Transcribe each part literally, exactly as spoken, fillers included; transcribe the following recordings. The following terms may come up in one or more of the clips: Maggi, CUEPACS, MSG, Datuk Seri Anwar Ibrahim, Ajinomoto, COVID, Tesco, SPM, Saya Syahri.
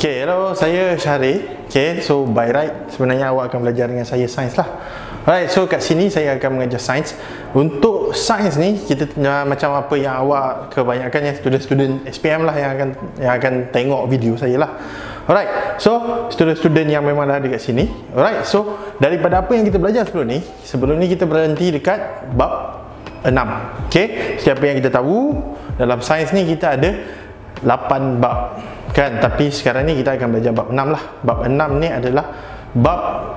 Okay, hello, saya Syahri. Okay, so by right sebenarnya awak akan belajar dengan saya sains lah. Alright, so kat sini saya akan mengajar sains. Untuk sains ni, kita uh, macam apa yang awak kebanyakan yang student-student S P M lah yang akan yang akan tengok video saya lah. Alright, so student-student yang memang dah ada kat sini. Alright, so daripada apa yang kita belajar sebelum ni, sebelum ni kita berhenti dekat bab enam. Okay, setiap yang kita tahu dalam sains ni kita ada lapan bab, kan? Tapi sekarang ni kita akan belajar bab enam lah. Bab enam ni adalah bab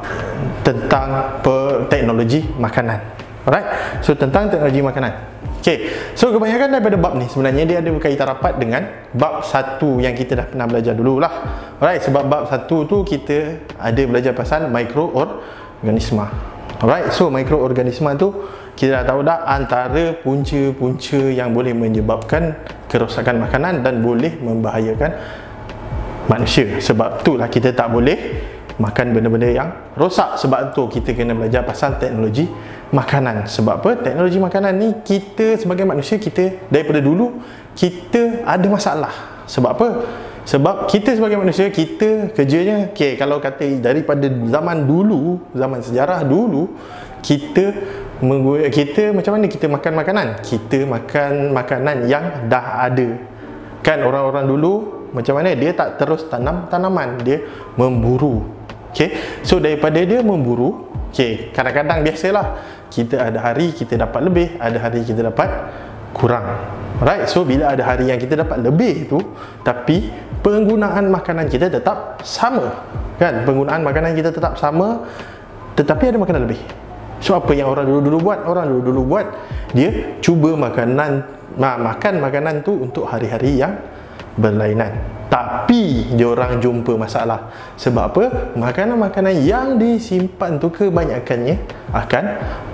tentang teknologi makanan. Alright, so tentang teknologi makanan. Okay, so kebanyakan daripada bab ni sebenarnya dia ada berkaitan rapat dengan bab satu yang kita dah pernah belajar dulu lah. Alright, sebab bab satu tu kita ada belajar pasal mikroorganisma. Alright, so mikroorganisma tu kita dah tahu dah antara punca-punca yang boleh menyebabkan kerosakan makanan dan boleh membahayakan manusia. Sebab itulah kita tak boleh makan benda-benda yang rosak. Sebab tu kita kena belajar pasal teknologi makanan. Sebab apa? Teknologi makanan ni kita sebagai manusia, kita daripada dulu kita ada masalah. Sebab apa? Sebab kita sebagai manusia, kita kerjanya, okay, kalau kata daripada zaman dulu, zaman sejarah dulu, kita kita macam mana kita makan makanan? Kita makan makanan yang dah ada. Kan orang-orang dulu macam mana? Dia tak terus tanam tanaman, dia memburu. Okay, so daripada dia memburu, okay, kadang-kadang biasalah, kita ada hari kita dapat lebih, ada hari kita dapat kurang. Alright, so bila ada hari yang kita dapat lebih tu, tapi penggunaan makanan kita tetap sama, kan? Penggunaan makanan kita tetap sama, tetapi ada makanan lebih. So apa yang orang dulu-dulu buat? Orang dulu-dulu buat, dia cuba makanan, nah, makan makanan tu untuk hari-hari yang berlainan. Tapi diorang jumpa masalah. Sebab apa? Makanan-makanan yang disimpan tu kebanyakannya akan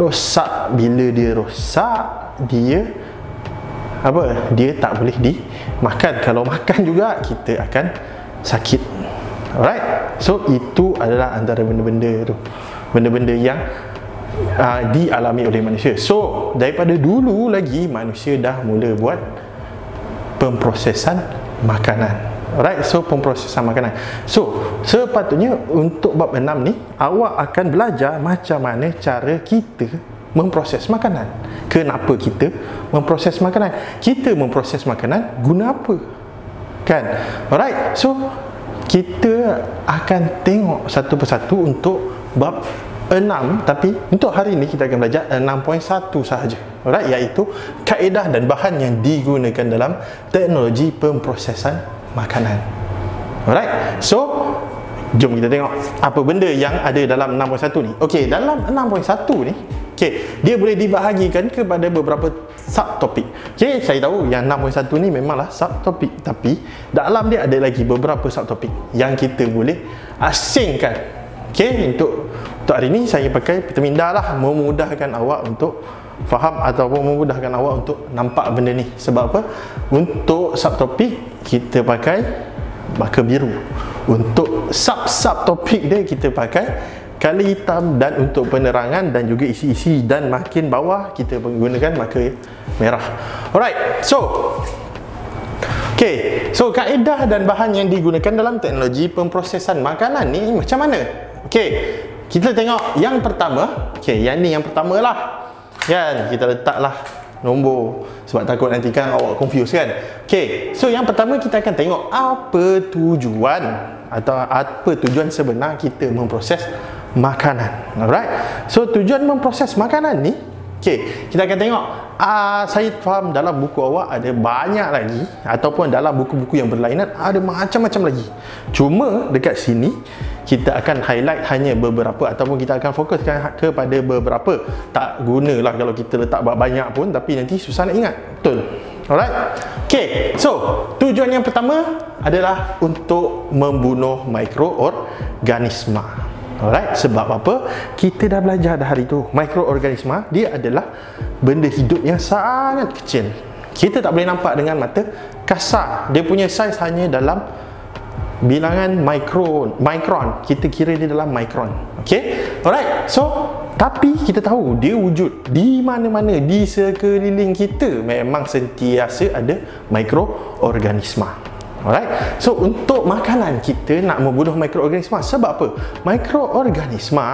rosak. Bila dia rosak, dia apa? Dia tak boleh dimakan. Kalau makan juga, kita akan sakit. Alright, so itu adalah antara benda-benda tu, benda-benda yang uh, dialami oleh manusia. So daripada dulu lagi manusia dah mula buat pemprosesan makanan. Alright, so pemprosesan makanan. So sepatutnya untuk bab enam ni awak akan belajar macam mana cara kita memproses makanan. Kenapa kita memproses makanan? Kita memproses makanan guna apa? Kan? Alright, so kita akan tengok satu persatu untuk bab enam. Tapi untuk hari ini kita akan belajar enam titik satu sahaja. Alright, iaitu kaedah dan bahan yang digunakan dalam teknologi pemprosesan makanan. Alright, so jom kita tengok apa benda yang ada dalam enam titik satu ni. Okey, dalam enam titik satu ni, okey, dia boleh dibahagikan kepada beberapa subtopik. Okey, saya tahu yang enam titik satu ni memanglah subtopik, tapi dalam dia ada lagi beberapa subtopik yang kita boleh asingkan. Okey, untuk untuk hari ni saya pakai terminda lah, memudahkan awak untuk faham ataupun memudahkan awak untuk nampak benda ni. Sebab apa? Untuk subtopik kita pakai marker biru. Untuk sub-sub topik dia kita pakai kali hitam, dan untuk penerangan dan juga isi-isi dan makin bawah kita menggunakan marker merah. Alright, so okay, so kaedah dan bahan yang digunakan dalam teknologi pemprosesan makanan ni macam mana? Okay, kita tengok yang pertama. Okay, yang ni yang pertama lah, kan? Kita letaklah nombor sebab takut nanti kan awak confuse, kan? Okay, so yang pertama kita akan tengok apa tujuan atau apa tujuan sebenar kita memproses makanan. Alright, so tujuan memproses makanan ni, okay, kita akan tengok. Uh, saya faham dalam buku awak ada banyak lagi, ataupun dalam buku-buku yang berlainan ada macam-macam lagi. Cuma dekat sini kita akan highlight hanya beberapa, ataupun kita akan fokuskan kepada beberapa. Tak gunalah kalau kita letak banyak pun, tapi nanti susah nak ingat. Betul? Alright, okay, so tujuan yang pertama adalah untuk membunuh mikroorganisma. Alright, sebab apa? Kita dah belajar dah hari tu, mikroorganisma dia adalah benda hidup yang sangat kecil. Kita tak boleh nampak dengan mata kasar. Dia punya saiz hanya dalam bilangan mikron. Mikron, kita kira dia dalam mikron. Okay, alright, so tapi kita tahu dia wujud di mana-mana, di sekeliling kita memang sentiasa ada mikroorganisma. Alright. So untuk makanan kita nak membunuh mikroorganisma, sebab apa? Mikroorganisma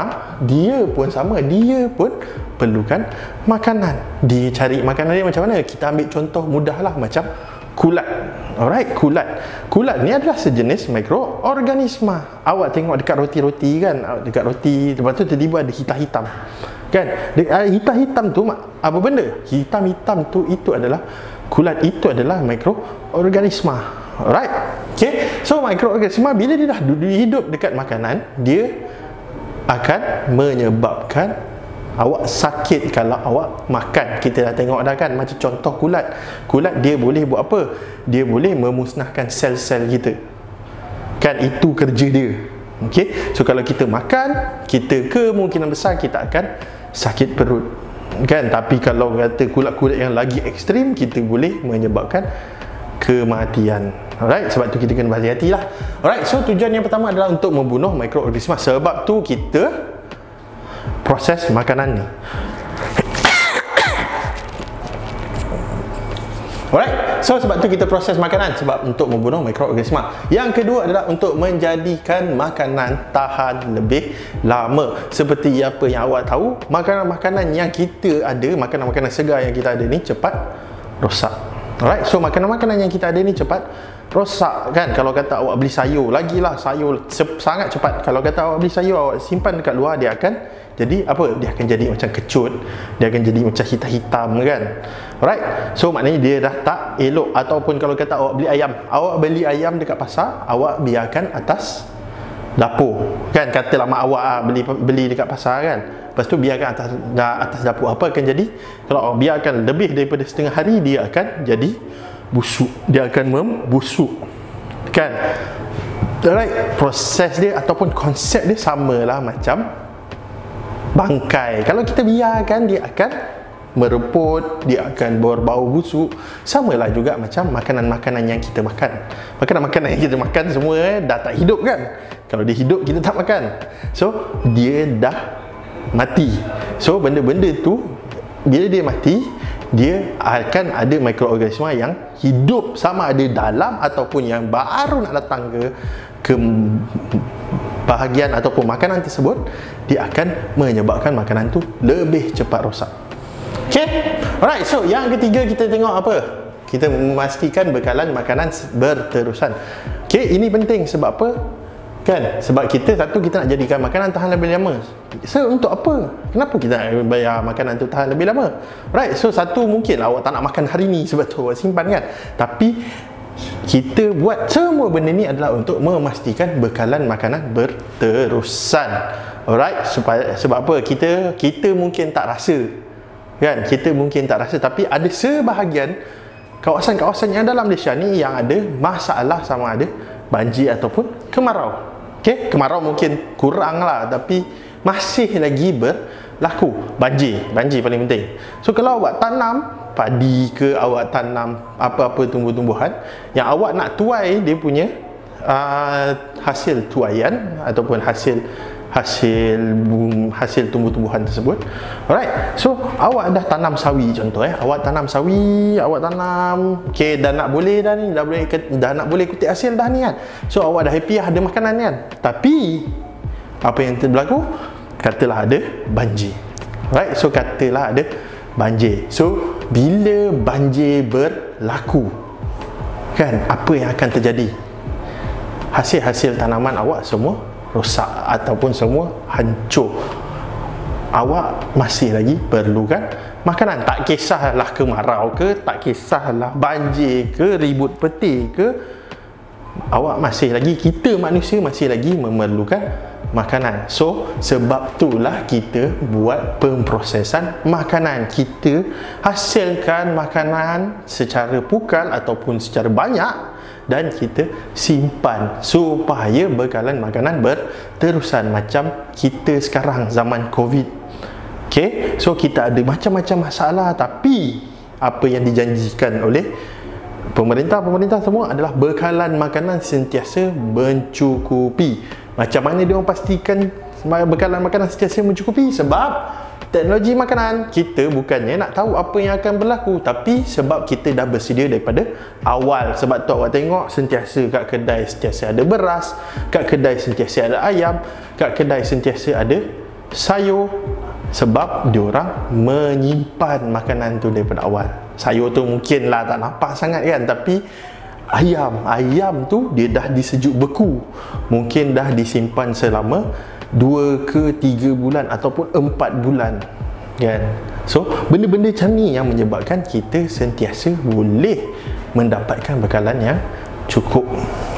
dia pun sama, dia pun perlukan makanan. Dia cari makanan dia macam mana? Kita ambil contoh mudahlah macam kulat. Alright, kulat. Kulat ni adalah sejenis mikroorganisma. Awak tengok dekat roti-roti kan, dekat roti lepas tu tiba-tiba ada hitam-hitam. Kan? Hitam-hitam tu apa benda? Hitam-hitam tu itu adalah kulat, itu adalah mikroorganisma. Alright, okay. So mikroorganisma bila dia dah hidup dekat makanan, dia akan menyebabkan awak sakit kalau awak makan. Kita dah tengok dah kan, macam contoh kulat. Kulat dia boleh buat apa? Dia boleh memusnahkan sel-sel kita. Kan, itu kerja dia. Okay, so kalau kita makan, kita kemungkinan besar kita akan sakit perut. Kan, tapi kalau kata kulat-kulat yang lagi ekstrim, kita boleh menyebabkan kematian. Alright, sebab tu kita kena berhati-hati lah. Alright, so tujuan yang pertama adalah untuk membunuh mikroorganisma. Sebab tu kita proses makanan ni. Alright, so sebab tu kita proses makanan, sebab untuk membunuh mikroorganisma. Yang kedua adalah untuk menjadikan makanan tahan lebih lama. Seperti apa yang awak tahu, makanan-makanan yang kita ada, makanan-makanan segar yang kita ada ni cepat rosak. Alright, so makanan-makanan yang kita ada ni cepat rosak kan. Kalau kata awak beli sayur, lagilah sayur sangat cepat. Kalau kata awak beli sayur, awak simpan dekat luar, dia akan jadi apa? Dia akan jadi macam kecut, dia akan jadi macam hitam-hitam kan. Alright, so maknanya dia dah tak elok. Ataupun kalau kata awak beli ayam, awak beli ayam dekat pasar, awak biarkan atas dapur kan. Katalah mak awak ah, beli beli dekat pasar kan, lepas tu biarkan atas dah, atas dapur. Apa akan jadi? Kalau awak biarkan lebih daripada setengah hari, dia akan jadi busuk, dia akan membusuk kan. Alright, proses dia ataupun konsep dia samalah macam bangkai. Kalau kita biarkan, dia akan mereput, dia akan berbau busuk. Samalah juga macam makanan-makanan yang kita makan. Makanan-makanan yang kita makan semua dah tak hidup kan. Kalau dia hidup, kita tak makan. So, dia dah mati. So, benda-benda tu bila dia mati, dia akan ada mikroorganisma yang hidup, sama ada dalam ataupun yang baru nak datang ke ke bahagian ataupun makanan tersebut, dia akan menyebabkan makanan tu lebih cepat rosak. Okay, alright, so yang ketiga kita tengok apa? Kita memastikan bekalan makanan berterusan. Okay, ini penting sebab apa? Kan, sebab kita satu, kita nak jadikan makanan tahan lebih lama. So, untuk apa? Kenapa kita nak bayar makanan tu tahan lebih lama? Right, so satu mungkin awak tak nak makan hari ni, sebab tu awak simpan kan. Tapi kita buat semua benda ni adalah untuk memastikan bekalan makanan berterusan. Alright, supaya, sebab apa? Kita kita mungkin tak rasa kan, kita mungkin tak rasa, tapi ada sebahagian kawasan-kawasan yang dalam Malaysia ni yang ada masalah sama ada banjir ataupun kemarau. Okay, kemarau mungkin kurang lah, tapi masih lagi berlaku. Banjir, banjir paling penting. So kalau awak tanam padi ke, awak tanam apa-apa tumbuh-tumbuhan yang awak nak tuai dia punya uh, hasil tuaian ataupun hasil hasil hasil tumbuh-tumbuhan tersebut. Alright, so awak dah tanam sawi contoh eh, awak tanam sawi, awak tanam, okey dah nak boleh dah ni, dah boleh dah nak boleh kutip hasil dah ni kan. So awak dah happy ada makanan kan. Tapi apa yang berlaku? Katalah ada banjir. Alright, so katalah ada banjir. So bila banjir berlaku kan, apa yang akan terjadi? Hasil-hasil tanaman awak semua rosak ataupun semua hancur. Awak masih lagi perlukan makanan. Tak kisahlah kemarau ke, tak kisahlah banjir ke, ribut peti ke, awak masih lagi, kita manusia masih lagi memerlukan makanan. So, sebab itulah kita buat pemprosesan makanan. Kita hasilkan makanan secara pukal ataupun secara banyak dan kita simpan supaya bekalan makanan berterusan. Macam kita sekarang zaman COVID, okay? So kita ada macam-macam masalah, tapi apa yang dijanjikan oleh pemerintah-pemerintah semua adalah bekalan makanan sentiasa mencukupi. Macam mana dia orang pastikan bekalan makanan sentiasa mencukupi? Sebab teknologi makanan, kita bukannya nak tahu apa yang akan berlaku, tapi sebab kita dah bersedia daripada awal. Sebab tu awak tengok sentiasa kat kedai sentiasa ada beras, kat kedai sentiasa ada ayam, kat kedai sentiasa ada sayur, sebab diorang menyimpan makanan tu daripada awal. Sayur tu mungkin lah tak nampak sangat kan, tapi ayam, ayam tu dia dah disejuk beku, mungkin dah disimpan selama dua ke tiga bulan ataupun empat bulan kan. So benda-benda macam ni yang menyebabkan kita sentiasa boleh mendapatkan bekalan yang cukup.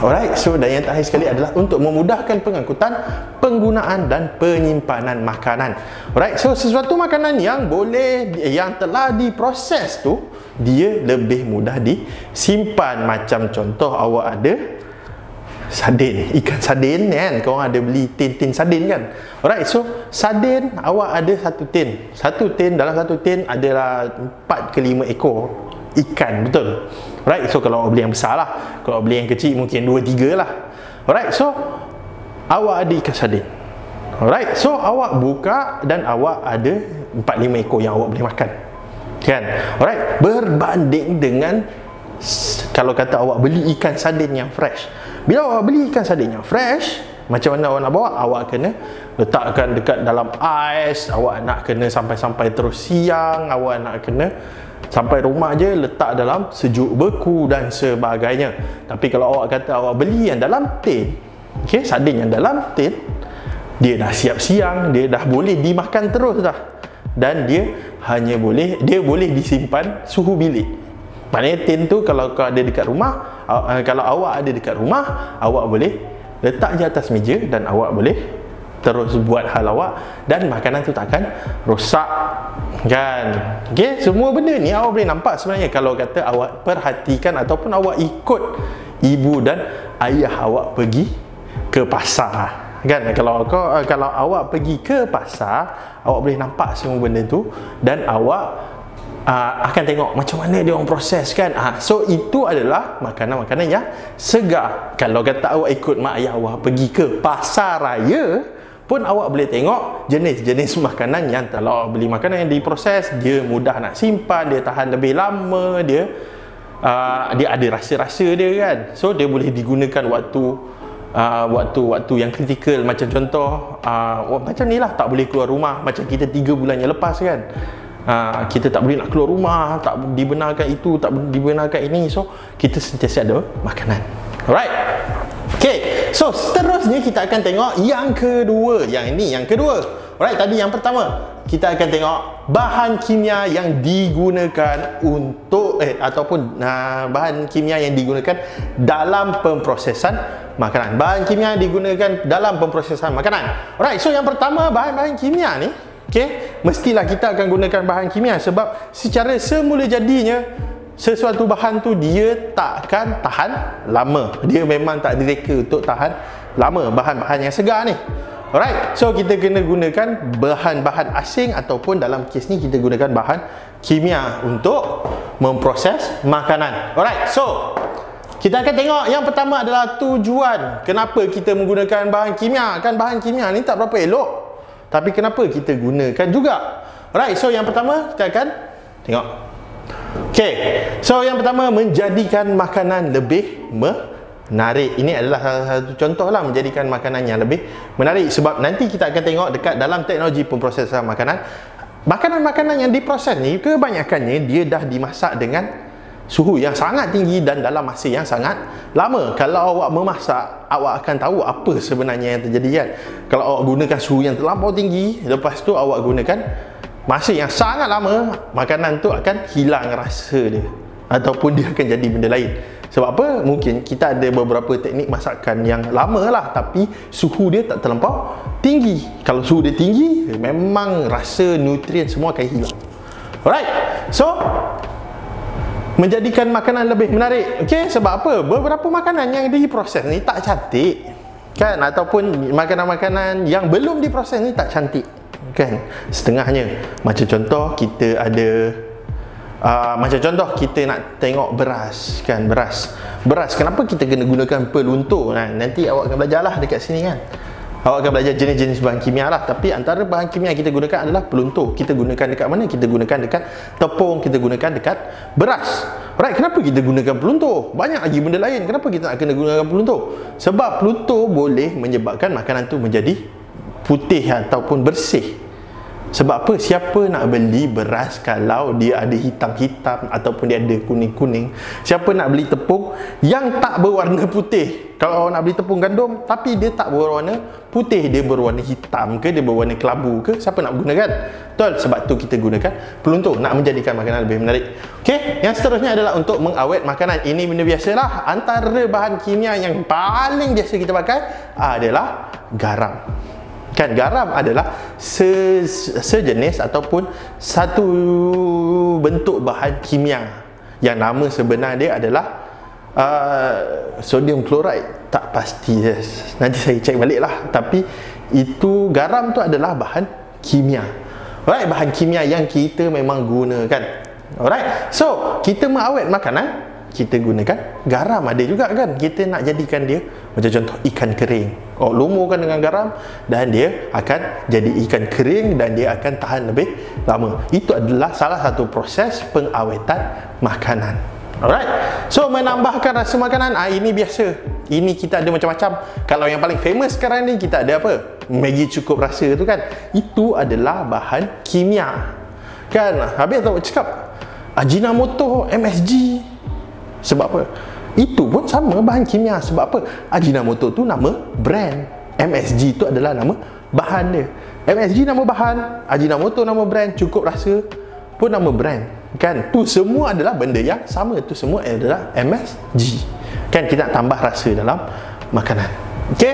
Alright, so dan yang terakhir sekali adalah untuk memudahkan pengangkutan, penggunaan dan penyimpanan makanan. Alright, so sesuatu makanan yang boleh, yang telah diproses tu, dia lebih mudah disimpan. Macam contoh awak ada sardin, ikan sardin kan, korang ada beli tin-tin sardin kan. Alright, so sardin awak ada satu tin, satu tin dalam satu tin adalah empat ke lima ekor ikan, betul? Alright, so kalau awak beli yang besar lah, kalau awak beli yang kecil mungkin dua tiga lah. Alright, so awak ada ikan sardin. Alright, so awak buka dan awak ada empat lima ekor yang awak boleh makan kan. Alright, berbanding dengan kalau kata awak beli ikan sardin yang fresh. Bila awak beli ikan sardin yang fresh, macam mana awak nak bawa? Awak kena letakkan dekat dalam ais, awak nak kena sampai-sampai terus siang, awak nak kena sampai rumah je letak dalam sejuk beku dan sebagainya. Tapi kalau awak kata awak beli yang dalam tin, okey, sardin yang dalam tin, dia dah siap siang, dia dah boleh dimakan terus dah. Dan dia hanya boleh, dia boleh disimpan suhu bilik. Maknanya tin tu kalau kau ada dekat rumah, kalau awak ada dekat rumah, awak boleh letak je atas meja dan awak boleh terus buat hal awak dan makanan tu takkan rosak kan. Okey, semua benda ni awak boleh nampak sebenarnya kalau kata awak perhatikan ataupun awak ikut ibu dan ayah awak pergi ke pasar. Kan kalau kau kalau awak pergi ke pasar, awak boleh nampak semua benda tu dan awak Uh, akan tengok macam mana dia orang proses kan. uh, So itu adalah makanan-makanan yang segar. Kalau kata awak ikut mak ayah awak pergi ke pasar raya pun, awak boleh tengok jenis-jenis makanan yang kalau awak beli makanan yang diproses, dia mudah nak simpan, dia tahan lebih lama, dia uh, dia ada rasa-rasa dia kan. So dia boleh digunakan waktu waktu-waktu uh, waktu yang kritikal. Macam contoh uh, macam ni lah, tak boleh keluar rumah. Macam kita tiga bulan yang lepas kan, Ha, kita tak boleh nak keluar rumah, tak dibenarkan itu, tak dibenarkan ini. So kita sentiasa ada makanan. Alright, okay. So seterusnya kita akan tengok yang kedua. Yang ini yang kedua. Alright, tadi yang pertama kita akan tengok bahan kimia yang digunakan untuk eh, Ataupun ha, bahan kimia yang digunakan dalam pemprosesan makanan. Bahan kimia yang digunakan dalam pemprosesan makanan. Alright, so yang pertama bahan-bahan kimia ni, okey, mestilah kita akan gunakan bahan kimia sebab secara semula jadinya sesuatu bahan tu dia takkan tahan lama. Dia memang tak direka untuk tahan lama bahan-bahan yang segar ni. Alright, so kita kena gunakan bahan-bahan asing ataupun dalam kes ni kita gunakan bahan kimia untuk memproses makanan. Alright, so kita akan tengok yang pertama adalah tujuan kenapa kita menggunakan bahan kimia. Kan bahan kimia ni tak berapa elok, tapi kenapa kita gunakan juga. Alright, so yang pertama kita akan tengok. Okay, so yang pertama, menjadikan makanan lebih menarik. Ini adalah salah satu contoh lah menjadikan makanan yang lebih menarik. Sebab nanti kita akan tengok dekat dalam teknologi pemprosesan makanan, makanan-makanan yang diproses ni kebanyakannya dia dah dimasak dengan suhu yang sangat tinggi dan dalam masa yang sangat lama. Kalau awak memasak, awak akan tahu apa sebenarnya yang terjadi kan. Kalau awak gunakan suhu yang terlampau tinggi, lepas tu awak gunakan masa yang sangat lama, makanan tu akan hilang rasa dia ataupun dia akan jadi benda lain. Sebab apa? Mungkin kita ada beberapa teknik masakan yang lama lah, tapi suhu dia tak terlampau tinggi. Kalau suhu dia tinggi, memang rasa, nutrien semua akan hilang. Alright, so menjadikan makanan lebih menarik. Okey, sebab apa? Beberapa makanan yang diproses ni tak cantik kan, ataupun makanan-makanan yang belum diproses ni tak cantik kan. Setengahnya macam contoh kita ada uh, macam contoh kita nak tengok beras kan. Beras Beras kenapa kita kena gunakan peluntur kan? Nanti awak akan belajarlah dekat sini kan. Awak akan belajar jenis-jenis bahan kimia lah. Tapi antara bahan kimia kita gunakan adalah peluntur. Kita gunakan dekat mana? Kita gunakan dekat tepung, kita gunakan dekat beras. Alright, kenapa kita gunakan peluntur? Banyak lagi benda lain. Kenapa kita nak kena gunakan peluntur? Sebab peluntur boleh menyebabkan makanan tu menjadi putih ataupun bersih. Sebab apa? Siapa nak beli beras kalau dia ada hitam-hitam ataupun dia ada kuning-kuning? Siapa nak beli tepung yang tak berwarna putih? Kalau nak beli tepung gandum tapi dia tak berwarna putih, dia berwarna hitam ke, dia berwarna kelabu ke, siapa nak gunakan? Betul? Sebab tu kita gunakan peluntur, nak menjadikan makanan lebih menarik. Okey, yang seterusnya adalah untuk mengawet makanan. Ini benda biasalah. Antara bahan kimia yang paling biasa kita pakai adalah garam. Kan, garam adalah se, sejenis ataupun satu bentuk bahan kimia yang nama sebenar dia adalah uh, sodium chloride. Tak pasti, yes. Nanti saya cek balik lah. Tapi itu garam tu adalah bahan kimia. Alright, bahan kimia yang kita memang gunakan. Alright, so kita mengawet makanan, kita gunakan garam. Ada juga kan, kita nak jadikan dia macam contoh ikan kering, oh, lumurkan dengan garam dan dia akan jadi ikan kering dan dia akan tahan lebih lama. Itu adalah salah satu proses pengawetan makanan. Alright, so menambahkan rasa makanan, ah, ini biasa. Ini kita ada macam-macam. Kalau yang paling famous sekarang ni kita ada apa? Maggi cukup rasa tu kan, itu adalah bahan kimia. Kan, habis tak cakap Ajinomoto, M S G. Sebab apa? Itu pun sama bahan kimia. Sebab apa? Ajinomoto tu nama brand, M S G tu adalah nama bahan dia. M S G nama bahan, Ajinomoto nama brand, cukup rasa pun nama brand. Kan? Tu semua adalah benda yang sama. Tu semua adalah M S G. Kan, kita nak tambah rasa dalam makanan. Okey?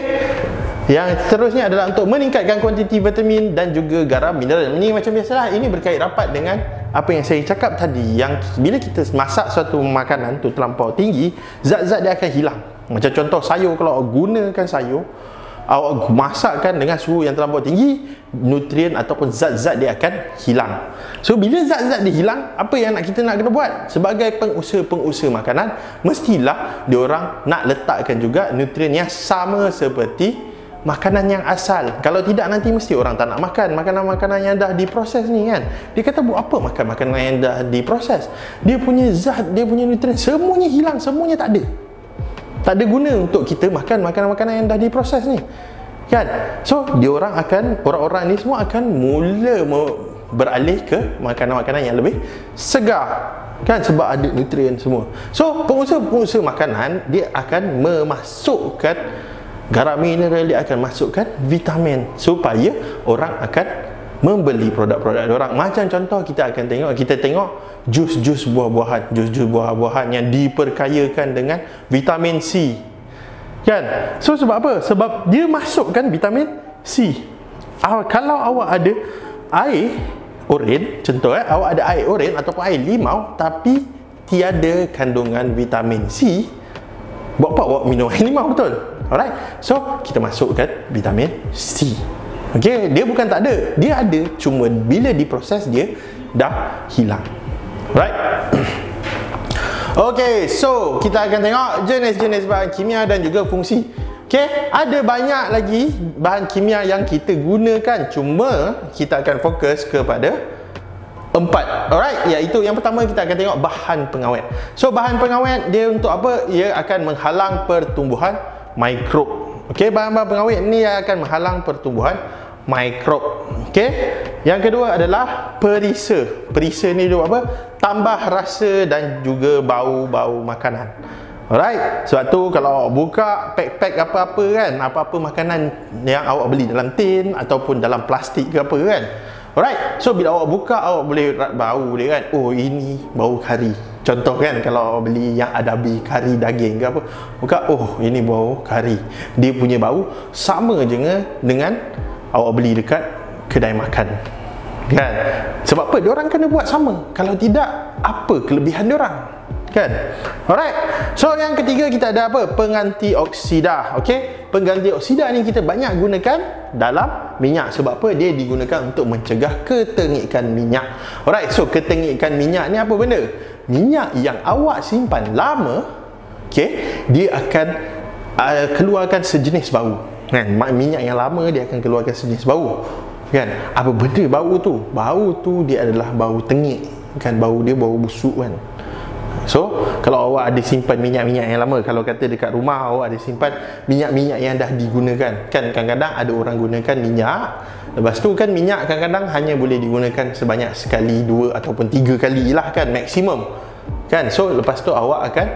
Yang seterusnya adalah untuk meningkatkan kuantiti vitamin dan juga garam mineral. Ini macam biasalah, ini berkait rapat dengan apa yang saya cakap tadi, yang bila kita masak suatu makanan tu terlampau tinggi, zat-zat dia akan hilang. Macam contoh sayur, kalau awak gunakan sayur, awak masakkan dengan suhu yang terlampau tinggi, nutrien ataupun zat-zat dia akan hilang. So bila zat-zat dia hilang, apa yang nak kita nak kena buat? Sebagai pengusaha-pengusaha makanan, mestilah diorang nak letakkan juga nutrien yang sama seperti makanan yang asal. Kalau tidak, nanti mesti orang tak nak makan makanan-makanan yang dah diproses ni kan. Dia kata, buat apa makan makanan yang dah diproses? Dia punya zat, dia punya nutrien, semuanya hilang, semuanya tak ada. Tak ada guna untuk kita makan makanan-makanan yang dah diproses ni. Kan? So, diorang akan, orang-orang ni semua akan mula beralih ke makanan-makanan yang lebih segar. Kan, sebab ada nutrien semua. So, pengusaha-pengusaha makanan, dia akan memasukkan garam mineral, dia akan masukkan vitamin supaya orang akan membeli produk-produk orang. Macam contoh kita akan tengok, kita tengok jus-jus buah-buahan, jus-jus buah-buahan yang diperkayakan dengan vitamin C. Kan? So sebab apa? Sebab dia masukkan vitamin C. Ah, kalau awak ada air oren, contoh eh, awak ada air oren ataupun air limau tapi tiada kandungan vitamin C, buat apa awak minum air limau, betul? Alright, so kita masukkan vitamin C. Okey, dia bukan tak ada, dia ada, cuma bila diproses dia dah hilang. Alright. Okey, so kita akan tengok jenis-jenis bahan kimia dan juga fungsi. Okey, ada banyak lagi bahan kimia yang kita gunakan, cuma kita akan fokus kepada empat. Alright, iaitu yang pertama kita akan tengok bahan pengawet. So bahan pengawet dia untuk apa? Ia akan menghalang pertumbuhan mikrob. Okey, bahan-bahan pengawet ni akan menghalang pertumbuhan mikrob. Okey. Yang kedua adalah perisa. Perisa ni dia buat apa? Tambah rasa dan juga bau-bau makanan. Alright. Sebab tu kalau awak buka pack-pack apa-apa kan, apa-apa makanan yang awak beli dalam tin ataupun dalam plastik ke apa kan. Alright. So bila awak buka, awak boleh bau boleh kan. Oh, ini bau kari. Contoh kan, kalau beli yang adabi kari daging ke apa, buka, oh ini bau kari. Dia punya bau sama je dengan awak beli dekat kedai makan. Kan? Sebab apa? Diorang kena buat sama. Kalau tidak, apa kelebihan diorang? Kan? Alright. So yang ketiga kita ada apa? Pengganti oksida. Okey. Pengganti oksida ni kita banyak gunakan dalam minyak. Sebab apa? Dia digunakan untuk mencegah ketengikan minyak. Alright. So ketengikan minyak ni apa benda? Minyak yang awak simpan lama, okey, dia akan uh, keluarkan sejenis bau. kan, minyak yang lama dia akan keluarkan sejenis bau, kan. Apa benda bau tu? Bau tu dia adalah bau tengik, kan, bau dia bau busuk, kan. So, kalau awak ada simpan minyak-minyak yang lama, kalau kata dekat rumah awak ada simpan minyak-minyak yang dah digunakan, kan, kadang-kadang ada orang gunakan minyak. Lepas tu kan minyak kadang-kadang hanya boleh digunakan sebanyak sekali, dua ataupun tiga kali lah, kan, maksimum, kan. So, lepas tu awak akan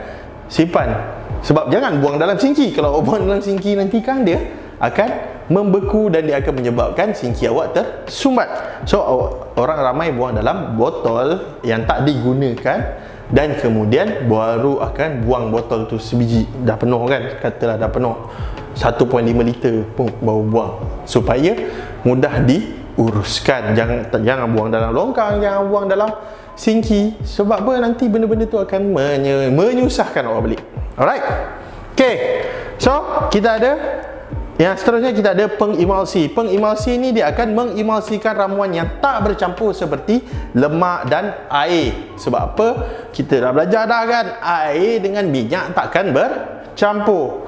simpan. Sebab jangan buang dalam sinki. Kalau awak buang dalam sinki nanti kan dia akan membeku dan dia akan menyebabkan sinki awak tersumbat. So, awak, orang ramai buang dalam botol yang tak digunakan, dan kemudian baru akan buang botol tu sebiji, dah penuh, kan, katalah dah penuh satu perpuluhan lima liter pun baru buang, supaya mudah diuruskan. Jangan jangan buang dalam longkang, jangan buang dalam sinki, sebab apa, nanti benda-benda tu akan menye, menyusahkan awak balik. Alright, ok. So kita ada yang seterusnya, kita ada pengemalsi. Pengemalsi ni dia akan mengemalsikan ramuan yang tak bercampur seperti lemak dan air. Sebab apa? Kita dah belajar dah, kan, air dengan minyak takkan bercampur.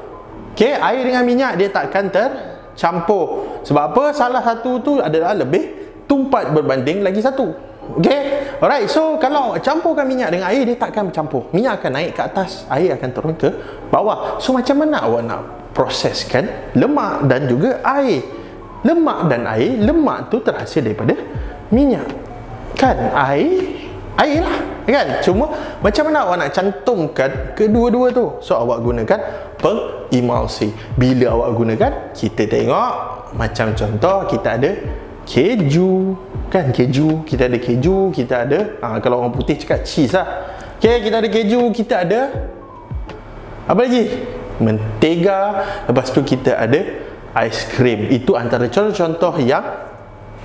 Okey, air dengan minyak dia takkan tercampur. Sebab apa? Salah satu tu adalah lebih tumpat berbanding lagi satu. Okey, alright. So kalau campurkan minyak dengan air, dia takkan bercampur. Minyak akan naik ke atas, air akan turun ke bawah. So macam mana awak nak proseskan lemak dan juga air? Lemak dan air, lemak tu terhasil daripada minyak, kan. Air, air lah, kan. Cuma macam mana awak nak cantumkan kedua-dua tu? So awak gunakan pengemalsi. Bila awak gunakan, kita tengok macam contoh kita ada keju, kan, keju, kita ada keju, kita ada ha, kalau orang putih cakap cheese lah. Okay, kita ada keju, kita ada apa lagi? Mentega. Lepas tu kita ada aiskrim. Itu antara contoh-contoh yang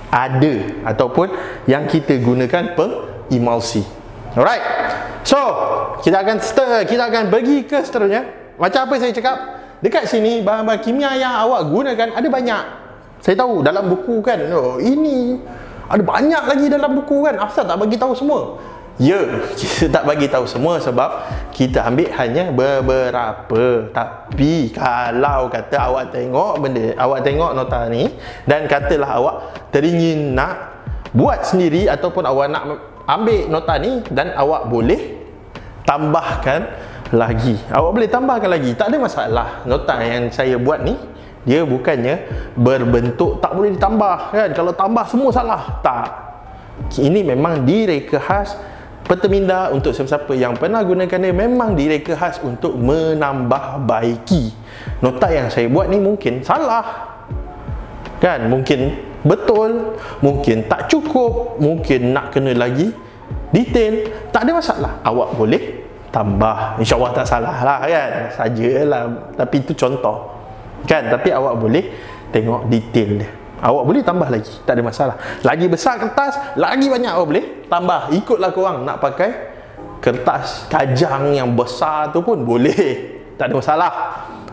ada ataupun yang kita gunakan pengemalsi. Alright. So, kita akan seter, kita akan pergi ke seterusnya. Macam apa saya cakap, dekat sini bahan-bahan kimia yang awak gunakan ada banyak. Saya tahu dalam buku, kan. Oh, ini ada banyak lagi dalam buku, kan. Asal tak bagi tahu semua. Ya, yeah, kita tak bagi tahu semua sebab kita ambil hanya beberapa. Tapi kalau kata awak tengok benda, awak tengok nota ni dan katalah awak teringin nak buat sendiri ataupun awak nak ambil nota ni, dan awak boleh tambahkan lagi. Awak boleh tambahkan lagi, tak ada masalah. Nota yang saya buat ni dia bukannya berbentuk tak boleh ditambah, kan. Kalau tambah semua salah, tak. Ini memang direka khas Perteminda. Untuk sesiapa yang pernah gunakan dia, memang direka khas untuk menambahbaiki. Nota yang saya buat ni mungkin salah, kan, mungkin betul, mungkin tak cukup, mungkin nak kena lagi detail. Tak ada masalah, awak boleh tambah, insyaAllah tak salah lah, kan, sajalah. Tapi itu contoh, kan. Tapi awak boleh tengok detail dia, awak boleh tambah lagi, tak ada masalah. Lagi besar kertas, lagi banyak awak boleh tambah. Ikutlah korang nak pakai kertas kajang yang besar tu pun boleh, tak ada masalah.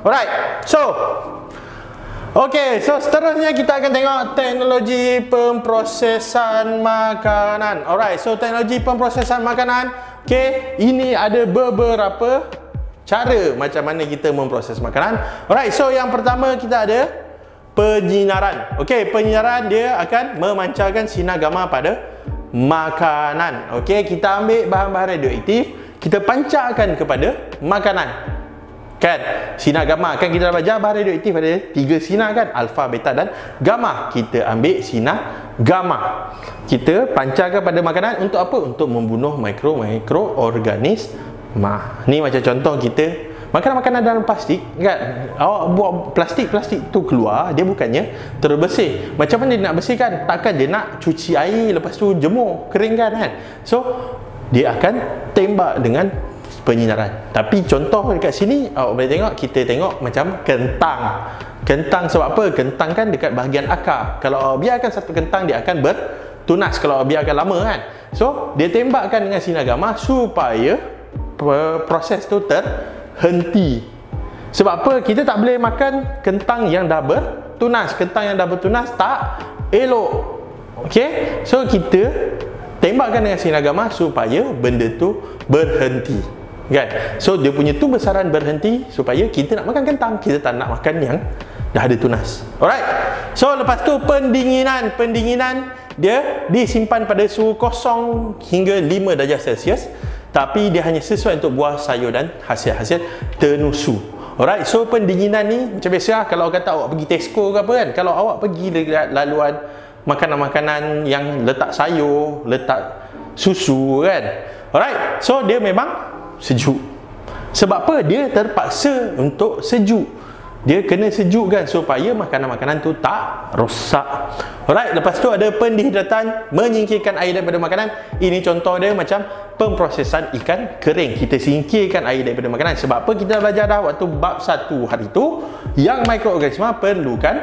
Alright, so ok, so seterusnya kita akan tengok teknologi pemprosesan makanan. Alright, so teknologi pemprosesan makanan, ok, ini ada beberapa cara macam mana kita memproses makanan. Alright, so yang pertama kita ada penyinaran. Okey, penyinaran dia akan memancarkan sinar gamma pada makanan. Okey, kita ambil bahan-bahan radioaktif, kita pancarkan kepada makanan, kan. Sinar gamma, kan, kita dah belajar bahan radioaktif ada tiga sinar, kan, alfa, beta dan gamma. Kita ambil sinar gamma, kita pancarkan pada makanan. Untuk apa? Untuk membunuh mikro-mikroorganisma. Ni macam contoh kita makanan-makanan dalam plastik, kan. Awak buat plastik-plastik tu keluar, dia bukannya terbersih. Macam mana dia nak bersihkan? Takkan dia nak cuci air lepas tu jemur, keringkan, kan. So dia akan tembak dengan penyinaran. Tapi contoh dekat sini awak boleh tengok, kita tengok macam kentang. Kentang sebab apa? Kentang kan dekat bahagian akar. Kalau awak biarkan satu kentang, dia akan bertunas kalau awak biarkan lama, kan. So dia tembakkan dengan sinar gamma supaya proses tu ter henti. Sebab apa? Kita tak boleh makan kentang yang dah bertunas. Kentang yang dah bertunas tak elok. Okey, so kita tembakkan dengan sinar gamma supaya benda tu berhenti, kan. So dia punya tu besaran berhenti supaya kita nak makan kentang, kita tak nak makan yang dah ada tunas. Alright. So lepas tu pendinginan, pendinginan dia disimpan pada suhu kosong hingga lima darjah Celsius, tapi dia hanya sesuai untuk buah, sayur dan hasil-hasil tenusu. Alright. So pendinginan ni macam biasa, kalau kata awak pergi Tesco ke apa kan, kalau awak pergi laluan makanan-makanan yang letak sayur, letak susu kan. Alright. So dia memang sejuk. Sebab apa? Dia terpaksa untuk sejuk. Dia kena sejukkan supaya makanan-makanan tu tak rosak. Alright, lepas tu ada pendihidratan, menyingkirkan air daripada makanan. Ini contoh dia macam pemprosesan ikan kering. Kita singkirkan air daripada makanan. Sebab apa? Kita belajar dah waktu bab satu hari tu yang mikroorganisma perlukan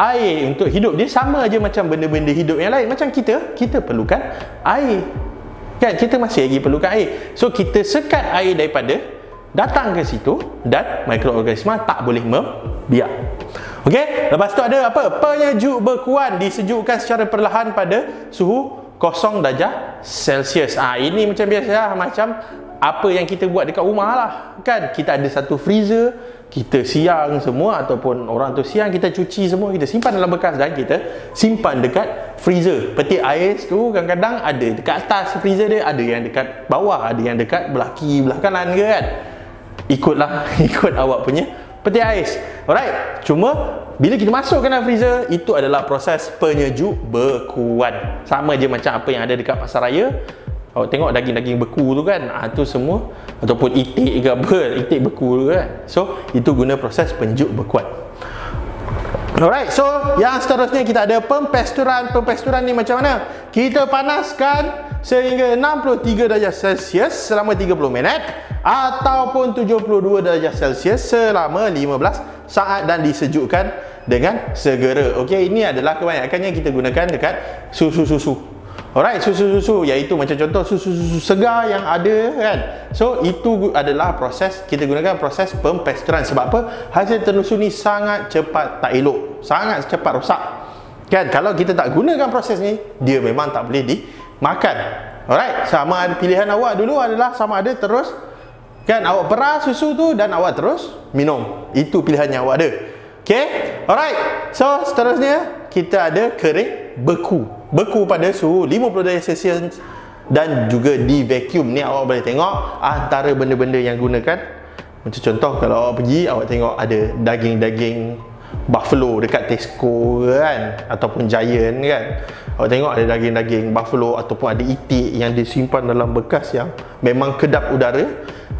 air untuk hidup. Dia sama aja macam benda-benda hidup yang lain. Macam kita, kita perlukan air. Kan? Kita masih lagi perlukan air. So, kita sekat air daripada datang ke situ dan mikroorganisma tak boleh membiak. Okey, lepas tu ada apa? Penyejuk berkuan disejukkan secara perlahan pada suhu kosong darjah Celsius. Ah, ini macam biasa, macam apa yang kita buat dekat rumah lah kan. Kita ada satu freezer, kita siang semua ataupun orang tu siang kita cuci semua, kita simpan dalam bekas dan kita simpan dekat freezer. Peti ais tu kadang-kadang ada dekat atas freezer dia, ada yang dekat bawah, ada yang dekat belah kiri, belah kanan ke kan. Ikutlah, ikut awak punya peti ais. Alright, cuma bila kita masukkan dalam freezer, itu adalah proses penyejuk berkuan. Sama je macam apa yang ada dekat pasar raya. Awak tengok daging-daging beku tu kan, ah, tu semua ataupun itik ke apa, itik beku tu kan. So, itu guna proses penyejuk berkuan. Alright, so yang seterusnya kita ada pempesturan. Pempesturan ni macam mana? Kita panaskan sehingga enam puluh tiga darjah Celsius selama tiga puluh minit ataupun tujuh puluh dua darjah Celsius selama lima belas saat dan disejukkan dengan segera. Okey, ini adalah kebanyakannya kita gunakan dekat susu-susu. Alright, susu-susu iaitu macam contoh susu-susu segar yang ada kan. So, itu adalah proses, kita gunakan proses pempesturan. Sebab apa? Hasil tenusu ni sangat cepat tak elok, sangat cepat rosak kan. Kalau kita tak gunakan proses ni, dia memang tak boleh dimakan. Alright, sama ada pilihan awak dulu adalah sama ada terus kan, awak peras susu tu dan awak terus minum. Itu pilihan yang awak ada. Okay, alright. So, seterusnya kita ada kering beku. Beku pada suhu lima puluh darjah Celsius dan juga di vacuum. Ni awak boleh tengok antara benda-benda yang gunakan. Macam contoh kalau awak pergi, awak tengok ada daging-daging buffalo dekat Tesco kan, ataupun Giant kan. Awak tengok ada daging-daging buffalo ataupun ada itik yang disimpan dalam bekas yang memang kedap udara.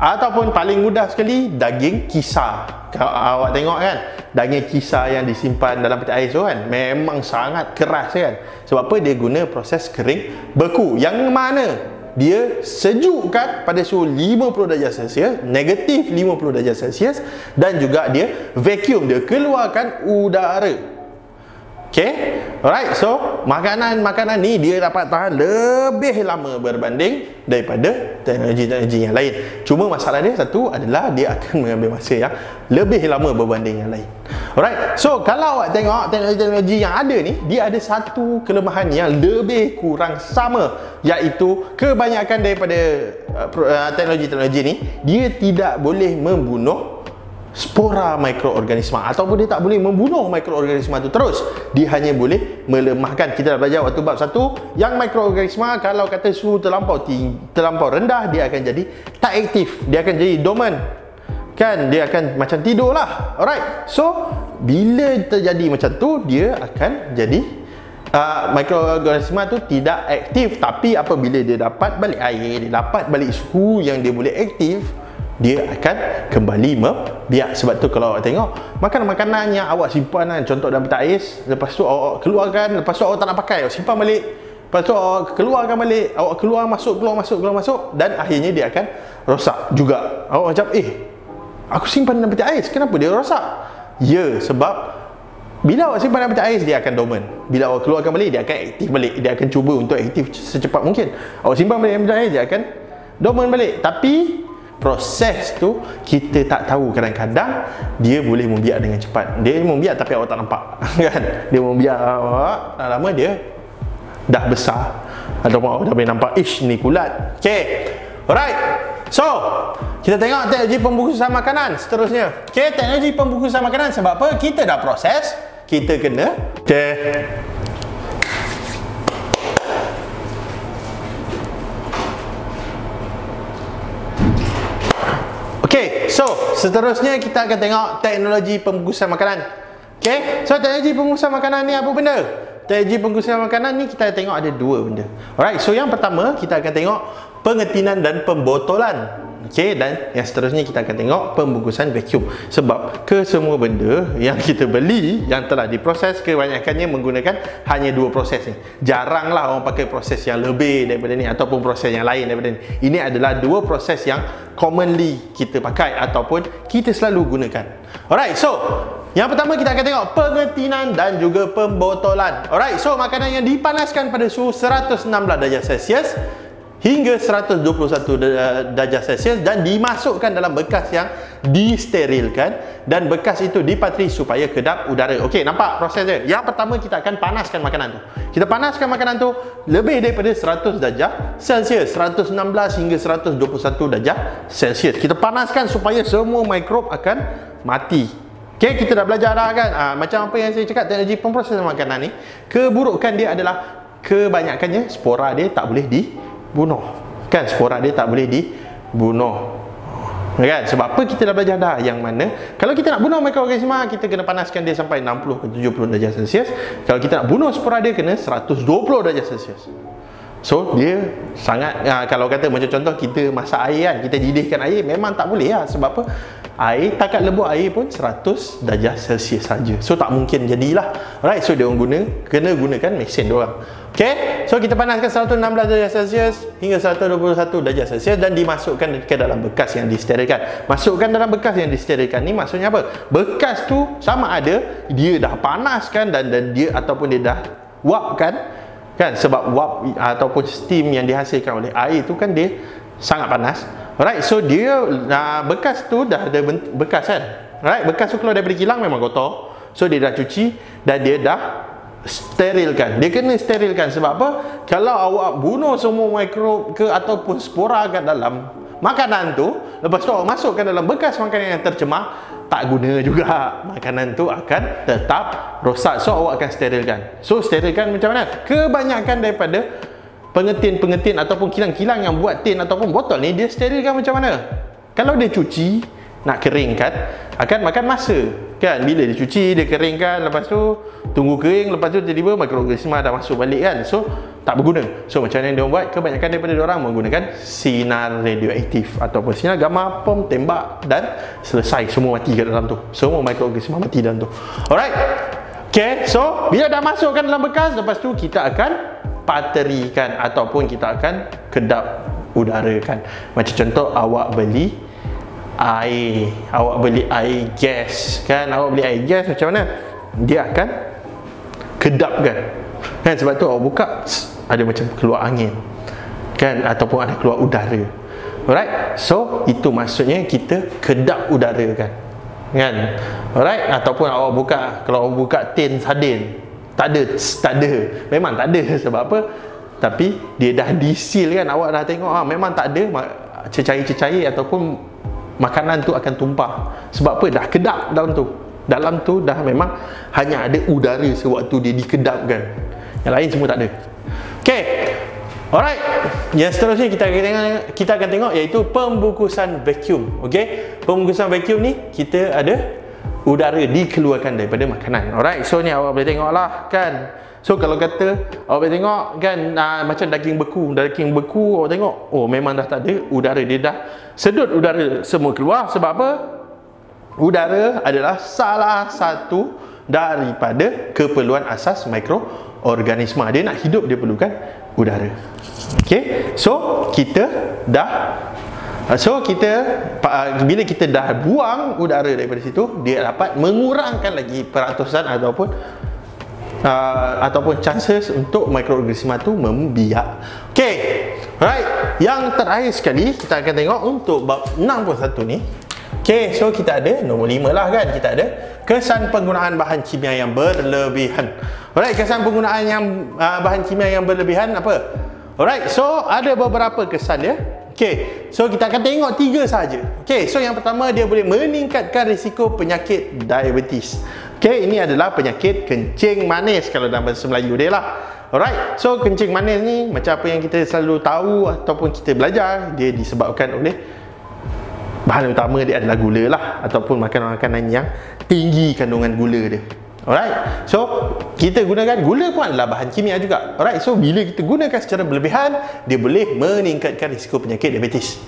Ataupun paling mudah sekali, daging kisar. Kalau awak tengok kan, daging kisar yang disimpan dalam peti ais tu kan, memang sangat keras kan. Sebab apa? Dia guna proses kering beku yang mana dia sejukkan pada suhu lima puluh darjah Celsius, negatif lima puluh darjah Celsius, dan juga dia vacuum, dia keluarkan udara. Okay, alright. So, makanan-makanan ni dia dapat tahan lebih lama berbanding daripada teknologi-teknologi yang lain. Cuma masalah dia satu adalah dia akan mengambil masa yang lebih lama berbanding yang lain. Alright, so kalau awak tengok teknologi-teknologi yang ada ni, dia ada satu kelemahan yang lebih kurang sama, iaitu kebanyakan daripada uh, teknologi-teknologi ni dia tidak boleh membunuh spora mikroorganisma ataupun dia tak boleh membunuh mikroorganisma tu terus. Dia hanya boleh melemahkan. Kita dah belajar waktu bab satu yang mikroorganisma kalau kata suhu terlampau ting- terlampau rendah, dia akan jadi tak aktif, dia akan jadi dormant kan, dia akan macam tidur lah. Alright, so bila terjadi macam tu, dia akan jadi uh, mikroorganisma tu tidak aktif. Tapi apabila dia dapat balik air, dia dapat balik suhu yang dia boleh aktif, dia akan kembali membiak. Sebab tu kalau awak tengok makanan-makanan yang awak simpan kan, contoh dalam peti ais, lepas tu awak keluarkan, lepas tu awak tak nak pakai, awak simpan balik, lepas tu awak keluarkan balik, awak keluar masuk, keluar masuk, keluar masuk, dan akhirnya dia akan rosak juga. Awak macam, eh, aku simpan dalam peti ais, kenapa dia rosak? Ya, sebab bila awak simpan dalam peti ais, dia akan dormant. Bila awak keluarkan balik, dia akan aktif balik. Dia akan cuba untuk aktif secepat mungkin. Awak simpan balik dalam peti ais, dia akan dormant balik. Tapi proses tu kita tak tahu, kadang-kadang dia boleh membiak dengan cepat. Dia membiak tapi awak tak nampak kan. Dia membiak awak, tak lama dia dah besar ataupun awak dah boleh nampak, ish, ni kulat. Okay, alright. So, kita tengok teknologi pembungkusan makanan seterusnya. Okey, teknologi pembungkusan makanan sebab apa? Kita dah proses, kita kena teh. Okey, so seterusnya kita akan tengok teknologi pembungkusan makanan. Okey, so teknologi pembungkusan makanan ni apa benda? Teknologi pembungkusan makanan ni kita tengok ada dua benda. Alright, so yang pertama kita akan tengok pengetinan dan pembotolan. Okey, dan yang seterusnya kita akan tengok pembungkusan vacuum. Sebab ke semua benda yang kita beli yang telah diproses, kebanyakannya menggunakan hanya dua proses ni. Jaranglah orang pakai proses yang lebih daripada ni ataupun proses yang lain daripada ni. Ini adalah dua proses yang commonly kita pakai ataupun kita selalu gunakan. Alright, so yang pertama kita akan tengok pengetinan dan juga pembotolan. Alright, so makanan yang dipanaskan pada suhu seratus enam belas darjah Celsius hingga seratus dua puluh satu darjah Celsius dan dimasukkan dalam bekas yang disterilkan dan bekas itu dipatri supaya kedap udara. Okey, nampak proses dia. Yang pertama kita akan panaskan makanan tu. Kita panaskan makanan tu lebih daripada seratus darjah Celsius, seratus enam belas hingga seratus dua puluh satu darjah Celsius. Kita panaskan supaya semua mikrob akan mati. Okay, kita dah belajar dah kan, ha, macam apa yang saya cakap, teknologi pemprosesan makanan ni keburukan dia adalah kebanyakannya spora dia tak boleh dibunuh. Kan, spora dia tak boleh dibunuh. Kan, sebab apa kita dah belajar dah yang mana kalau kita nak bunuh mikroorganisma, kita kena panaskan dia sampai enam puluh ke tujuh puluh darjah Celsius. Kalau kita nak bunuh spora dia, kena seratus dua puluh darjah Celsius. So dia sangat, ha, kalau kata macam contoh kita masak air kan, kita didihkan air, memang tak boleh lah. Sebab apa? Air, takat lebur air pun seratus darjah Celsius saja. So tak mungkin jadilah. Alright, so dia orang guna, kena gunakan mesin dia orang. Okay, so kita panaskan seratus enam belas darjah Celsius hingga seratus dua puluh satu darjah Celsius dan dimasukkan ke dalam bekas yang disterilkan. Masukkan dalam bekas yang disterilkan ni maksudnya apa? Bekas tu sama ada dia dah panaskan dan, dan dia ataupun dia dah uapkan. Kan, sebab wap ataupun steam yang dihasilkan oleh air tu kan dia sangat panas. Alright, so dia bekas tu dah ada bekas kan. Alright, bekas tu keluar daripada kilang memang kotor. So dia dah cuci dan dia dah sterilkan. Dia kena sterilkan sebab apa? Kalau awak bunuh semua mikrob ke ataupun spora kat dalam makanan tu, lepas tu awak masukkan dalam bekas makanan yang tercemar, tak guna juga. Makanan tu akan tetap rosak. So awak akan sterilkan. So sterilkan macam mana? Kebanyakan daripada pengetin-pengetin ataupun kilang-kilang yang buat tin ataupun botol ni, dia sterilkan macam mana? Kalau dia cuci, nak keringkan, akan makan masa. Kan, bila dia cuci, dia keringkan, lepas tu tunggu kering, lepas tu tiba-tiba mikroorganisma dah masuk balik kan. So tak berguna. So macam mana yang diorang buat? Kebanyakan daripada diorang menggunakan sinar radioaktif ataupun sinar gamma, pom tembak dan selesai, semua mati kat dalam tu. Semua mikroorganisma mati dalam tu. Alright. Okay, so bila dah masukkan dalam bekas, lepas tu kita akan paterikan ataupun kita akan kedap udarakan. Macam contoh awak beli air, awak beli air gas kan, awak beli air gas macam mana? Dia akan kedapkan kan, sebab tu awak buka ada macam keluar angin kan, ataupun ada keluar udara. Alright, so itu maksudnya kita kedap udara kan kan. Alright, ataupun awak buka, kalau awak buka tin sardin, tak ada, tak ada, memang tak ada. Sebab apa? Tapi dia dah diseal kan, awak dah tengok ah, memang tak ada cecair-cecair ataupun makanan tu akan tumpah. Sebab apa? Dah kedap dalam tu. Dalam tu dah memang hanya ada udara sewaktu dia dikedapkan. Yang lain semua tak ada. Okay, alright. Yang seterusnya kita akan tengok, kita akan tengok iaitu pembungkusan vacuum. Okay, pembungkusan vacuum ni kita ada udara dikeluarkan daripada makanan. Alright, so ni awak boleh tengok lah kan. So kalau kata awak boleh tengok kan, aa, macam daging beku, daging beku awak tengok, oh memang dah tak ada udara, dia dah sedut udara semua keluar. Sebab apa? Udara adalah salah satu daripada keperluan asas mikroorganisma. Dia nak hidup dia perlukan udara. Okey, so kita dah, so kita bila kita dah buang udara daripada situ, dia dapat mengurangkan lagi peratusan ataupun uh, ataupun chances untuk mikroorganisma tu membiak. Okey. Alright, yang terakhir sekali kita akan tengok untuk bab enam puluh satu ni. Okey, so kita ada nombor lima lah kan, kita ada kesan penggunaan bahan kimia yang berlebihan. Alright, kesan penggunaan yang uh, bahan kimia yang berlebihan apa? Alright, so ada beberapa kesan dia. Ok, Okey, so kita akan tengok tiga sahaja. Okey, so yang pertama, dia boleh meningkatkan risiko penyakit diabetes. Okey, ini adalah penyakit kencing manis kalau dalam bahasa Melayu dia lah. Alright, so kencing manis ni macam apa yang kita selalu tahu ataupun kita belajar, dia disebabkan oleh bahan utama dia adalah gula lah, ataupun makanan-makanan yang tinggi kandungan gula dia. Alright, so kita gunakan, gula pun adalah bahan kimia juga. Alright, so bila kita gunakan secara berlebihan, dia boleh meningkatkan risiko penyakit diabetes.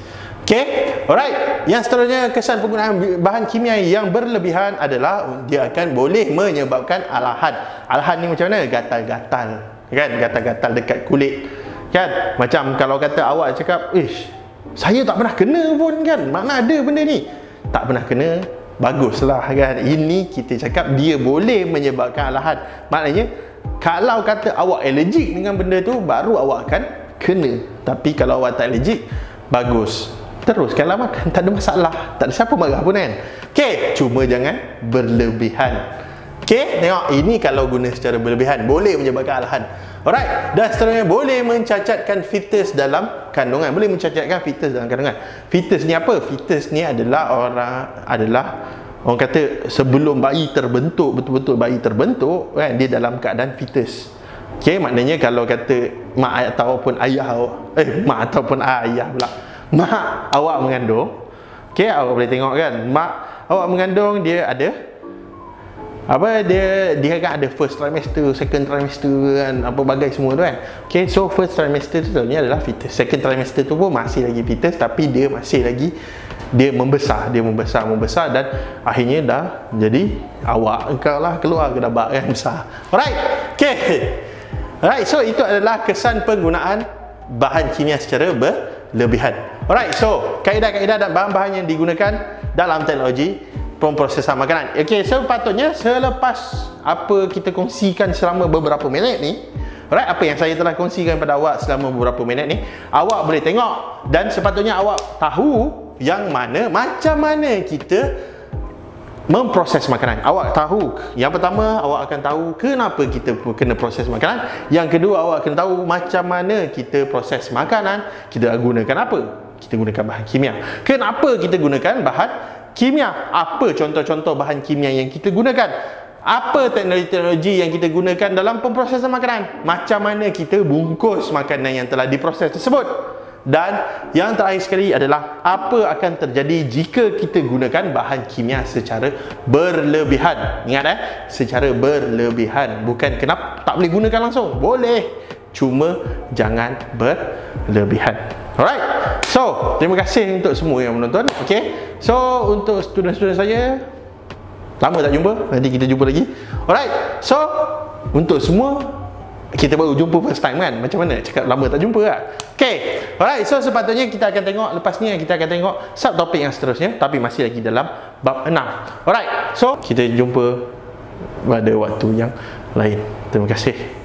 Okay, alright. Yang seterusnya, kesan penggunaan bahan kimia yang berlebihan adalah dia akan boleh menyebabkan alahan. Alahan ni macam mana? Gatal-gatal, kan? Gatal-gatal dekat kulit, kan? Macam kalau kata awak cakap, ish, saya tak pernah kena pun kan, mana ada benda ni? Tak pernah kena, baguslah kan. Ini kita cakap dia boleh menyebabkan alahan. Maknanya kalau kata awak allergic dengan benda tu, baru awak akan kena. Tapi kalau awak tak allergic, bagus, teruskanlah makan, tak ada masalah, tak ada siapa marah pun kan. Okay, cuma jangan berlebihan. Okay, tengok ini kalau guna secara berlebihan boleh menyebabkan alahan. Alright, dan seterusnya, boleh mencacatkan fetus dalam kandungan. Boleh mencacatkan fetus dalam kandungan. Fetus ni apa? Fetus ni adalah orang adalah orang kata sebelum bayi terbentuk, betul-betul bayi terbentuk kan, dia dalam keadaan fetus. Okey, maknanya kalau kata mak ataupun ayah awak, eh mak ataupun ayah pula, mak awak mengandung. Okey, awak boleh tengok kan, mak awak mengandung dia ada apa, dia dia kan ada first trimester, second trimester kan, apa bagai semua tu kan. Okay, so first trimester tu sebenarnya adalah fetus, second trimester tu pun masih lagi fetus, tapi dia masih lagi dia membesar, dia membesar membesar dan akhirnya dah jadi awak engkau lah keluar ke dabak kan, besar. Alright, okay, alright, so itu adalah kesan penggunaan bahan kimia secara berlebihan. Alright, so kaedah-kaedah dan bahan-bahan yang digunakan dalam teknologi pemprosesan makanan. Okey, so patutnya selepas apa kita kongsikan selama beberapa minit ni, alright, apa yang saya telah kongsikan pada awak selama beberapa minit ni, awak boleh tengok dan sepatutnya awak tahu yang mana, macam mana kita memproses makanan. Awak tahu, yang pertama awak akan tahu kenapa kita kena proses makanan. Yang kedua, awak kena tahu macam mana kita proses makanan, kita gunakan apa, kita gunakan bahan kimia. Kenapa kita gunakan bahan kimia? Apa contoh-contoh bahan kimia yang kita gunakan? Apa teknologi-teknologi yang kita gunakan dalam pemprosesan makanan? Macam mana kita bungkus makanan yang telah diproses tersebut? Dan yang terakhir sekali adalah apa akan terjadi jika kita gunakan bahan kimia secara berlebihan. Ingat eh, secara berlebihan. Bukan kenapa tak boleh gunakan langsung. Boleh, cuma jangan berlebihan. Alright, so terima kasih untuk semua yang menonton. Okay, so untuk student-student saya, lama tak jumpa, nanti kita jumpa lagi. Alright, so untuk semua, kita baru jumpa first time kan, macam mana cakap lama tak jumpa lah. Okay, alright, so sepatutnya kita akan tengok, lepas ni kita akan tengok subtopik yang seterusnya, tapi masih lagi dalam bab enam. Alright, so kita jumpa pada waktu yang lain. Terima kasih.